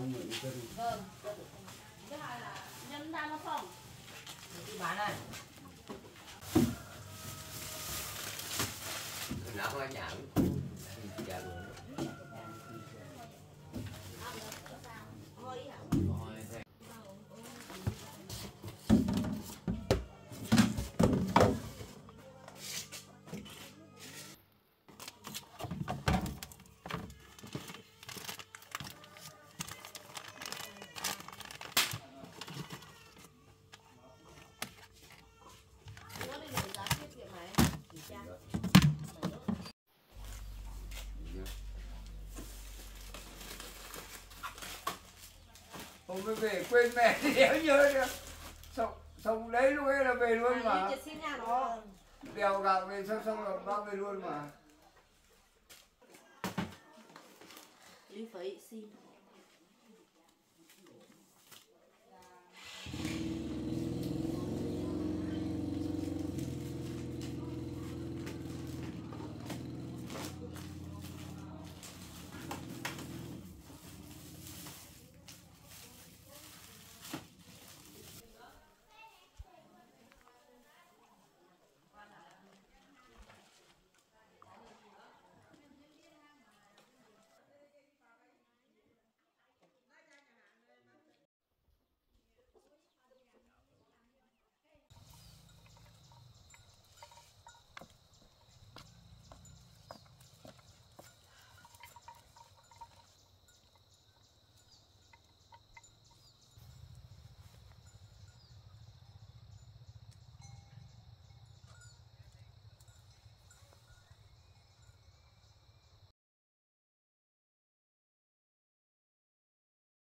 ông người dân. Vâng. Cái này là nhân đang nó phòng. Đi bán này. Nó hoa nhãn. Dạ luôn. Không mới về quên mẹ thì đéo nhớ nữa. Xong đấy lúc ấy là về luôn mà. Đèo gạo về xong là bác về luôn mà. Lý phải xin.